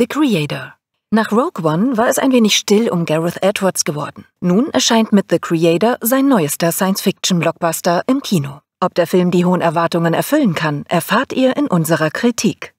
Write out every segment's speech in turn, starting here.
The Creator. Nach Rogue One war es ein wenig still um Gareth Edwards geworden. Nun erscheint mit The Creator sein neuester Science-Fiction-Blockbuster im Kino. Ob der Film die hohen Erwartungen erfüllen kann, erfahrt ihr in unserer Kritik.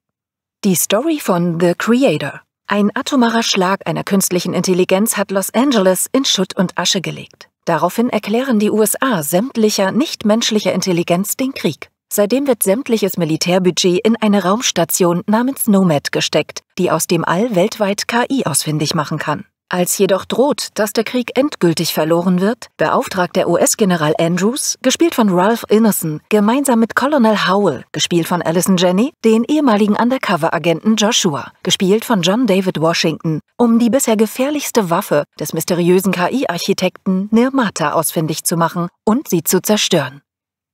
Die Story von The Creator. Ein atomarer Schlag einer künstlichen Intelligenz hat Los Angeles in Schutt und Asche gelegt. Daraufhin erklären die USA sämtlicher nichtmenschlicher Intelligenz den Krieg. Seitdem wird sämtliches Militärbudget in eine Raumstation namens Nomad gesteckt, die aus dem All weltweit KI ausfindig machen kann. Als jedoch droht, dass der Krieg endgültig verloren wird, beauftragt der US-General Andrews, gespielt von Ralph Ineson, gemeinsam mit Colonel Howell, gespielt von Allison Janney, den ehemaligen Undercover-Agenten Joshua, gespielt von John David Washington, um die bisher gefährlichste Waffe des mysteriösen KI-Architekten Nirmata ausfindig zu machen und sie zu zerstören.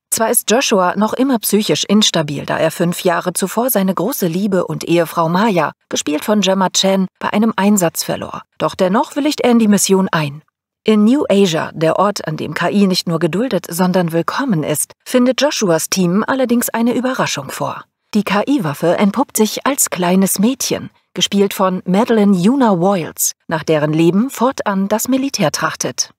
Zwar ist Joshua noch immer psychisch instabil, da er 5 Jahre zuvor seine große Liebe und Ehefrau Maya, gespielt von Gemma Chan, bei einem Einsatz verlor. Doch dennoch willigt er in die Mission ein. In New Asia, der Ort, an dem KI nicht nur geduldet, sondern willkommen ist, findet Joshuas Team allerdings eine Überraschung vor. Die KI-Waffe entpuppt sich als kleines Mädchen, gespielt von Madeleine Yuna Voyles, nach deren Leben fortan das Militär trachtet.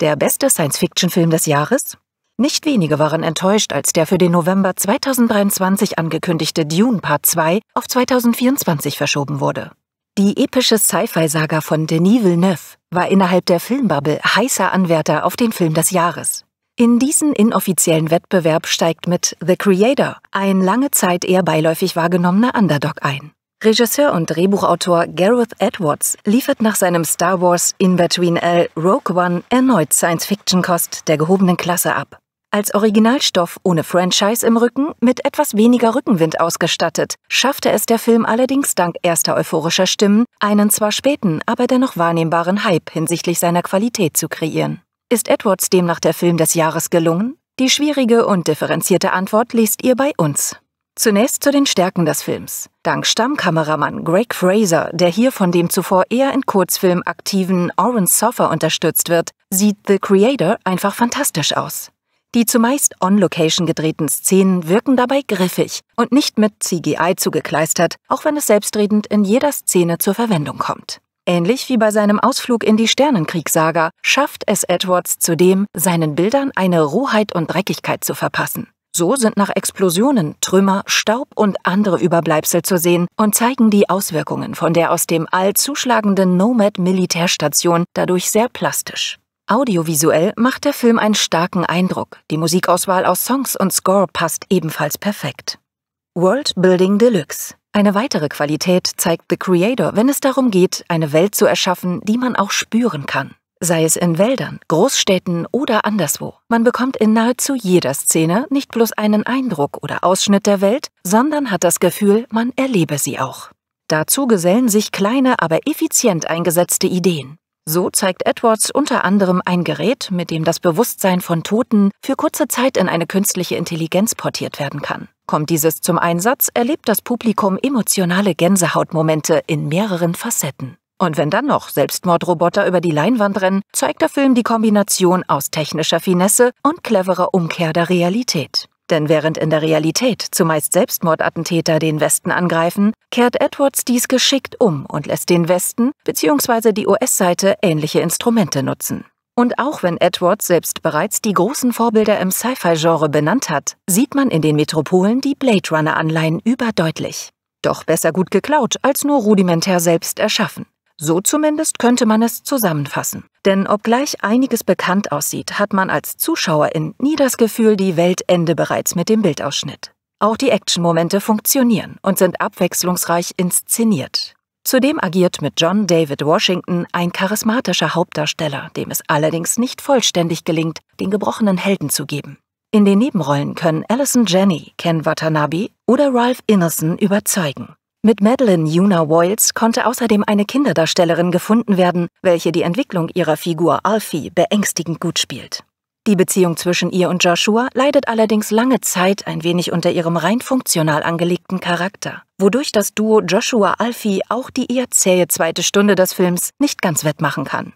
Der beste Science-Fiction-Film des Jahres? Nicht wenige waren enttäuscht, als der für den November 2023 angekündigte Dune Part 2 auf 2024 verschoben wurde. Die epische Sci-Fi-Saga von Denis Villeneuve war innerhalb der Filmbubble heißer Anwärter auf den Film des Jahres. In diesen inoffiziellen Wettbewerb steigt mit The Creator ein lange Zeit eher beiläufig wahrgenommener Underdog ein. Regisseur und Drehbuchautor Gareth Edwards liefert nach seinem Star Wars In-Between-L Rogue One erneut Science-Fiction-Kost der gehobenen Klasse ab. Als Originalstoff ohne Franchise im Rücken, mit etwas weniger Rückenwind ausgestattet, schaffte es der Film allerdings dank erster euphorischer Stimmen, einen zwar späten, aber dennoch wahrnehmbaren Hype hinsichtlich seiner Qualität zu kreieren. Ist Edwards demnach der Film des Jahres gelungen? Die schwierige und differenzierte Antwort lest ihr bei uns. Zunächst zu den Stärken des Films. Dank Stammkameramann Greg Fraser, der hier von dem zuvor eher in Kurzfilm aktiven Oren Soffer unterstützt wird, sieht The Creator einfach fantastisch aus. Die zumeist on-location gedrehten Szenen wirken dabei griffig und nicht mit CGI zugekleistert, auch wenn es selbstredend in jeder Szene zur Verwendung kommt. Ähnlich wie bei seinem Ausflug in die Sternenkriegssaga schafft es Edwards zudem, seinen Bildern eine Rohheit und Dreckigkeit zu verpassen. So sind nach Explosionen Trümmer, Staub und andere Überbleibsel zu sehen und zeigen die Auswirkungen von der aus dem All zuschlagenden Nomad-Militärstation dadurch sehr plastisch. Audiovisuell macht der Film einen starken Eindruck, die Musikauswahl aus Songs und Score passt ebenfalls perfekt. Worldbuilding Deluxe. Eine weitere Qualität zeigt The Creator, wenn es darum geht, eine Welt zu erschaffen, die man auch spüren kann. Sei es in Wäldern, Großstädten oder anderswo. Man bekommt in nahezu jeder Szene nicht bloß einen Eindruck oder Ausschnitt der Welt, sondern hat das Gefühl, man erlebe sie auch. Dazu gesellen sich kleine, aber effizient eingesetzte Ideen. So zeigt Edwards unter anderem ein Gerät, mit dem das Bewusstsein von Toten für kurze Zeit in eine künstliche Intelligenz portiert werden kann. Kommt dieses zum Einsatz, erlebt das Publikum emotionale Gänsehautmomente in mehreren Facetten. Und wenn dann noch Selbstmordroboter über die Leinwand rennen, zeigt der Film die Kombination aus technischer Finesse und cleverer Umkehr der Realität. Denn während in der Realität zumeist Selbstmordattentäter den Westen angreifen, kehrt Edwards dies geschickt um und lässt den Westen bzw. die US-Seite ähnliche Instrumente nutzen. Und auch wenn Edwards selbst bereits die großen Vorbilder im Sci-Fi-Genre benannt hat, sieht man in den Metropolen die Blade Runner-Anleihen überdeutlich. Doch besser gut geklaut als nur rudimentär selbst erschaffen. So zumindest könnte man es zusammenfassen. Denn obgleich einiges bekannt aussieht, hat man als Zuschauerin nie das Gefühl, die Welt ende bereits mit dem Bildausschnitt. Auch die Action-Momente funktionieren und sind abwechslungsreich inszeniert. Zudem agiert mit John David Washington ein charismatischer Hauptdarsteller, dem es allerdings nicht vollständig gelingt, den gebrochenen Helden zu geben. In den Nebenrollen können Allison Janney, Ken Watanabe oder Ralph Ineson überzeugen. Mit Madeleine Yuna Voyles konnte außerdem eine Kinderdarstellerin gefunden werden, welche die Entwicklung ihrer Figur Alfie beängstigend gut spielt. Die Beziehung zwischen ihr und Joshua leidet allerdings lange Zeit ein wenig unter ihrem rein funktional angelegten Charakter, wodurch das Duo Joshua-Alfie auch die eher zähe zweite Stunde des Films nicht ganz wettmachen kann.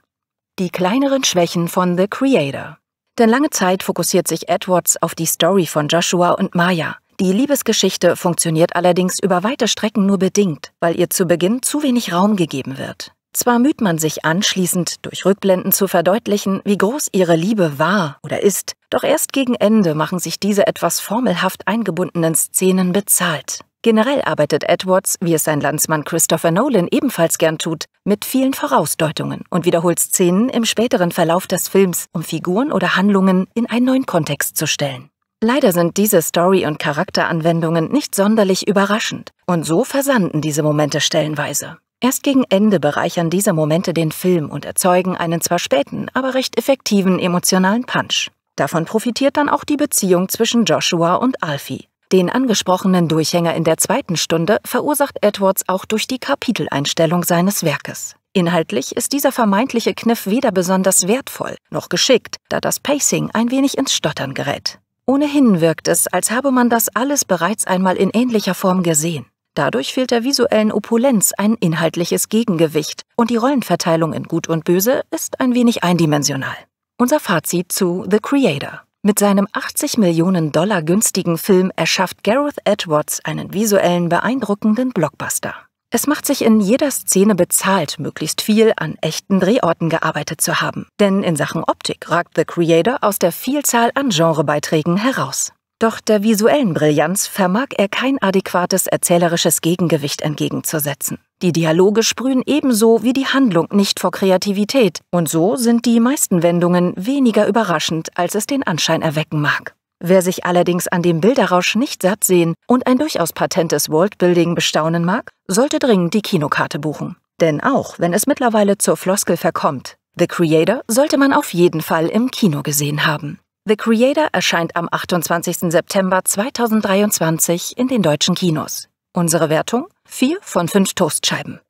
Die kleineren Schwächen von The Creator. Denn lange Zeit fokussiert sich Edwards auf die Story von Joshua und Maya, Die Liebesgeschichte funktioniert allerdings über weite Strecken nur bedingt, weil ihr zu Beginn zu wenig Raum gegeben wird. Zwar müht man sich anschließend, durch Rückblenden zu verdeutlichen, wie groß ihre Liebe war oder ist, doch erst gegen Ende machen sich diese etwas formelhaft eingebundenen Szenen bezahlt. Generell arbeitet Edwards, wie es sein Landsmann Christopher Nolan ebenfalls gern tut, mit vielen Vorausdeutungen und wiederholt Szenen im späteren Verlauf des Films, um Figuren oder Handlungen in einen neuen Kontext zu stellen. Leider sind diese Story- und Charakteranwendungen nicht sonderlich überraschend, und so versanden diese Momente stellenweise. Erst gegen Ende bereichern diese Momente den Film und erzeugen einen zwar späten, aber recht effektiven emotionalen Punch. Davon profitiert dann auch die Beziehung zwischen Joshua und Alfie. Den angesprochenen Durchhänger in der zweiten Stunde verursacht Edwards auch durch die Kapiteleinstellung seines Werkes. Inhaltlich ist dieser vermeintliche Kniff weder besonders wertvoll noch geschickt, da das Pacing ein wenig ins Stottern gerät. Ohnehin wirkt es, als habe man das alles bereits einmal in ähnlicher Form gesehen. Dadurch fehlt der visuellen Opulenz ein inhaltliches Gegengewicht und die Rollenverteilung in Gut und Böse ist ein wenig eindimensional. Unser Fazit zu The Creator. Mit seinem 80 Millionen Dollar günstigen Film erschafft Gareth Edwards einen visuellen, beeindruckenden Blockbuster. Es macht sich in jeder Szene bezahlt, möglichst viel an echten Drehorten gearbeitet zu haben. Denn in Sachen Optik ragt The Creator aus der Vielzahl an Genrebeiträgen heraus. Doch der visuellen Brillanz vermag er kein adäquates erzählerisches Gegengewicht entgegenzusetzen. Die Dialoge sprühen ebenso wie die Handlung nicht vor Kreativität und so sind die meisten Wendungen weniger überraschend, als es den Anschein erwecken mag. Wer sich allerdings an dem Bilderrausch nicht satt sehen und ein durchaus patentes Worldbuilding bestaunen mag, sollte dringend die Kinokarte buchen. Denn auch wenn es mittlerweile zur Floskel verkommt, The Creator sollte man auf jeden Fall im Kino gesehen haben. The Creator erscheint am 28. September 2023 in den deutschen Kinos. Unsere Wertung? 4 von 5 Toastscheiben.